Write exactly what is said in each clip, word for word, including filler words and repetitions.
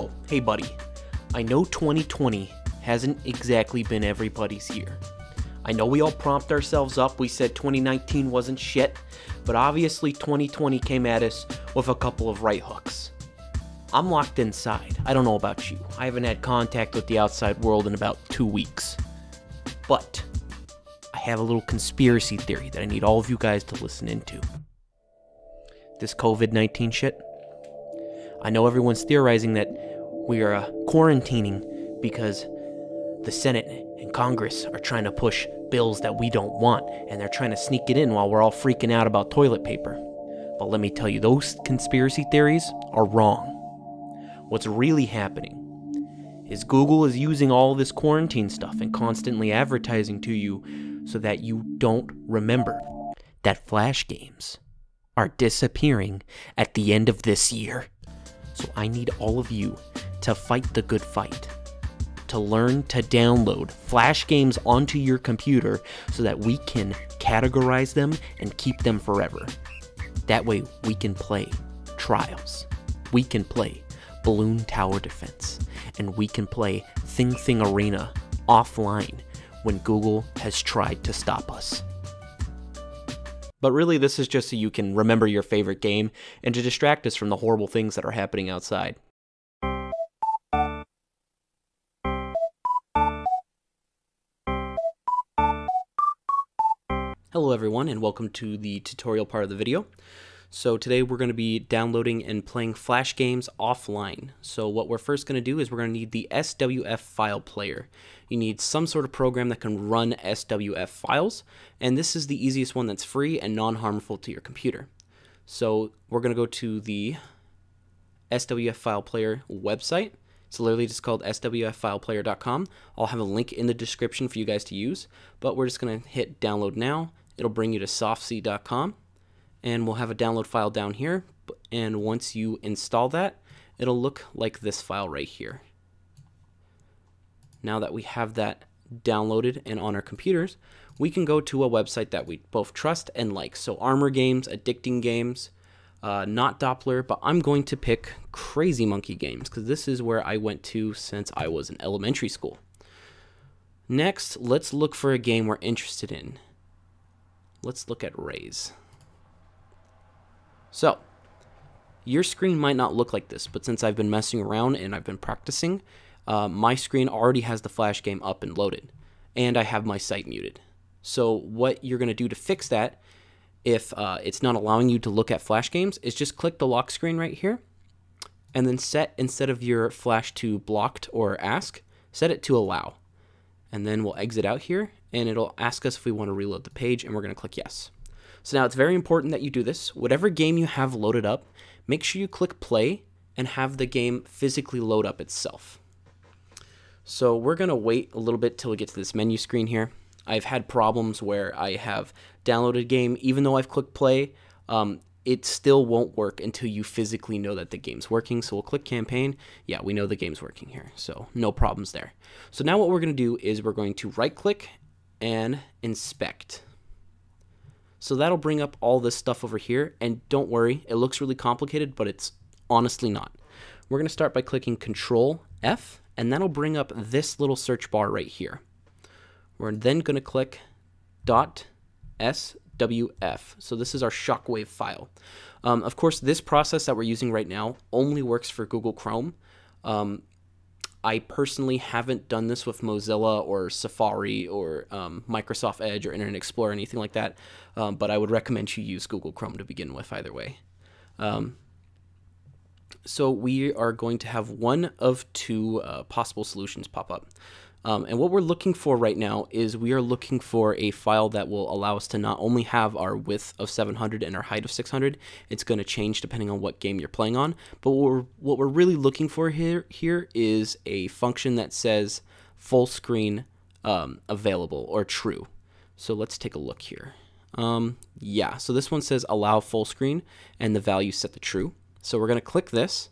Whoa, hey buddy. I know twenty twenty hasn't exactly been everybody's year. I know we all propped ourselves up, we said twenty nineteen wasn't shit, but obviously twenty twenty came at us with a couple of right hooks. I'm locked inside. I don't know about you. I haven't had contact with the outside world in about two weeks. But I have a little conspiracy theory that I need all of you guys to listen into. This COVID nineteen shit. I know everyone's theorizing that we are uh, quarantining because the Senate and Congress are trying to push bills that we don't want, and they're trying to sneak it in while we're all freaking out about toilet paper. But let me tell you, those conspiracy theories are wrong. What's really happening is Google is using all this quarantine stuff and constantly advertising to you so that you don't remember that Flash games are disappearing at the end of this year. So I need all of you to fight the good fight, to learn to download Flash games onto your computer so that we can categorize them and keep them forever. That way we can play Trials, we can play Balloon Tower Defense, and we can play Thing Thing Arena offline when Google has tried to stop us. But really, this is just so you can remember your favorite game and to distract us from the horrible things that are happening outside. Hello everyone, and welcome to the tutorial part of the video. So today we're going to be downloading and playing Flash games offline. So what we're first going to do is we're going to need the S W F file player. You need some sort of program that can run S W F files, and this is the easiest one that's free and non-harmful to your computer. So we're going to go to the S W F file player website. It's literally just called S W F file player dot com. I'll have a link in the description for you guys to use, but we're just going to hit download now. It'll bring you to soft sea dot com. And we'll have a download file down here, and once you install that, it'll look like this file right here. Now that we have that downloaded and on our computers, we can go to a website that we both trust and like. So Armor Games, Addicting Games, uh, not Doppler, but I'm going to pick Crazy Monkey Games because this is where I went to since I was in elementary school. Next, let's look for a game we're interested in. Let's look at Raze. So, your screen might not look like this, but since I've been messing around and I've been practicing, uh, my screen already has the Flash game up and loaded, and I have my site muted. So what you're going to do to fix that, if uh, it's not allowing you to look at Flash games, is just click the lock screen right here, and then set, instead of your Flash to blocked or ask, set it to allow. And then we'll exit out here, and it'll ask us if we want to reload the page, and we're going to click yes. So now it's very important that you do this. Whatever game you have loaded up, make sure you click play and have the game physically load up itself. So we're going to wait a little bit till we get to this menu screen here. I've had problems where I have downloaded a game, even though I've clicked play, um, it still won't work until you physically know that the game's working. So we'll click campaign. Yeah, we know the game's working here, so no problems there. So now what we're going to do is we're going to right click and inspect. So that'll bring up all this stuff over here, and don't worry, it looks really complicated, but it's honestly not. We're going to start by clicking Control F, and that'll bring up this little search bar right here. We're then going to click .swf, so this is our shockwave file. Um, of course, this process that we're using right now only works for Google Chrome. Um, I personally haven't done this with Mozilla or Safari or um, Microsoft Edge or Internet Explorer or anything like that, um, but I would recommend you use Google Chrome to begin with either way. Um, so we are going to have one of two uh, possible solutions pop up. Um, and what we're looking for right now is we are looking for a file that will allow us to not only have our width of seven hundred and our height of six hundred, it's going to change depending on what game you're playing on, but what we're, what we're really looking for here, here is a function that says full screen um, available or true. So let's take a look here. Um, yeah, so this one says allow full screen and the value set to true. So we're going to click this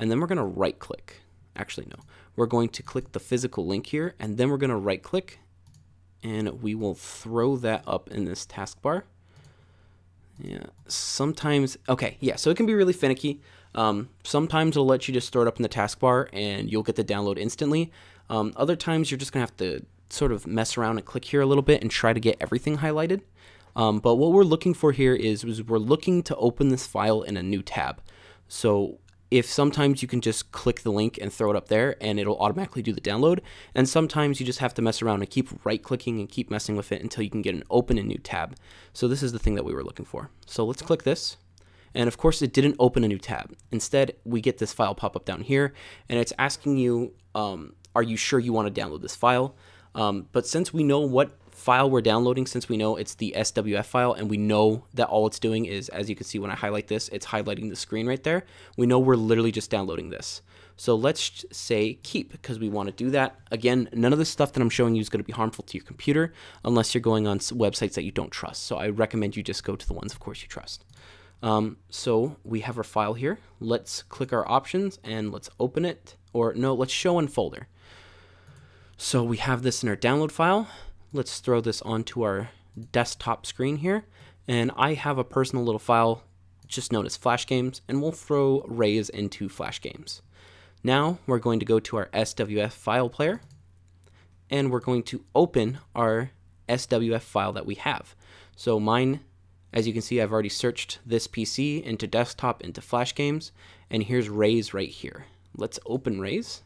and then we're going to right click. Actually, no. We're going to click the physical link here, and then we're going to right-click, and we will throw that up in this taskbar. Yeah, sometimes, okay, yeah, so it can be really finicky. Um, sometimes it'll let you just throw it up in the taskbar and you'll get the download instantly. Um, other times you're just going to have to sort of mess around and click here a little bit and try to get everything highlighted. Um, but what we're looking for here is, is we're looking to open this file in a new tab. So if sometimes you can just click the link and throw it up there and it'll automatically do the download, and sometimes you just have to mess around and keep right clicking and keep messing with it until you can get an open a new tab. So this is the thing that we were looking for. So let's click this. And of course it didn't open a new tab. Instead, we get this file pop up down here and it's asking you, um, are you sure you want to download this file? Um, but since we know what file we're downloading, since we know it's the S W F file, and we know that all it's doing is, as you can see when I highlight this, it's highlighting the screen right there. We know we're literally just downloading this. So let's say keep, because we want to do that. Again, none of the stuff that I'm showing you is going to be harmful to your computer unless you're going on websites that you don't trust. So I recommend you just go to the ones, of course, you trust. Um, so we have our file here. Let's click our options and let's open it, or no, let's show in folder. So we have this in our download file. Let's throw this onto our desktop screen here. And I have a personal little file just known as Flash Games, and we'll throw Raze into Flash Games. Now we're going to go to our S W F file player and we're going to open our S W F file that we have. So mine, as you can see, I've already searched this P C into desktop, into Flash Games, and here's Raze right here. Let's open Raze.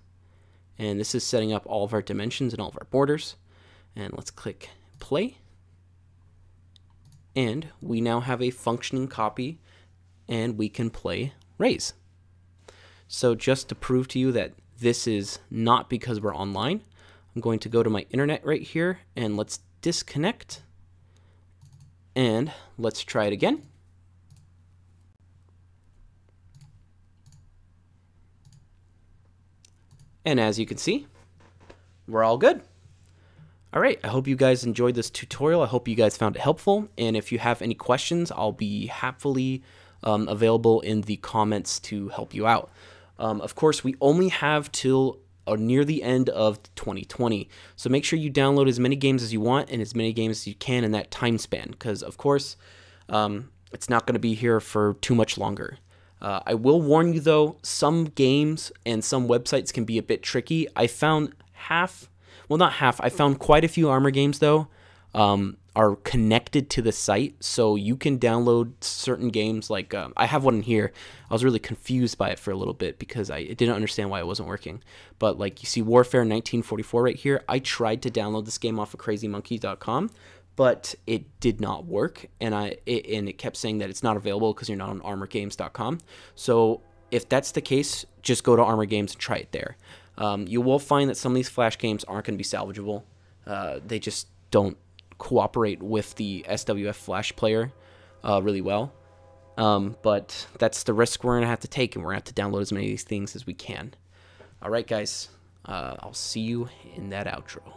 And this is setting up all of our dimensions and all of our borders. And let's click play. And we now have a functioning copy and we can play Raze. So just to prove to you that this is not because we're online, I'm going to go to my internet right here and let's disconnect. And let's try it again. And as you can see, we're all good. All right, I hope you guys enjoyed this tutorial. I hope you guys found it helpful. And if you have any questions, I'll be happily um, available in the comments to help you out. Um, of course, we only have till uh, near the end of twenty twenty. So make sure you download as many games as you want and as many games as you can in that time span, because of course, um, it's not gonna be here for too much longer. Uh, I will warn you though, some games and some websites can be a bit tricky. I found half, well not half, I found quite a few Armor games though um, are connected to the site. So you can download certain games, like um, I have one in here. I was really confused by it for a little bit because I didn't understand why it wasn't working. But like you see Warfare nineteen forty-four right here. I tried to download this game off of crazy monkey dot com. But it did not work, and I it, and it kept saying that it's not available because you're not on armor games dot com. So if that's the case, just go to Armor Games and try it there. Um, you will find that some of these Flash games aren't going to be salvageable. Uh, they just don't cooperate with the S W F Flash player uh, really well. Um, but that's the risk we're going to have to take, and we're going to have to download as many of these things as we can. All right, guys, uh, I'll see you in that outro.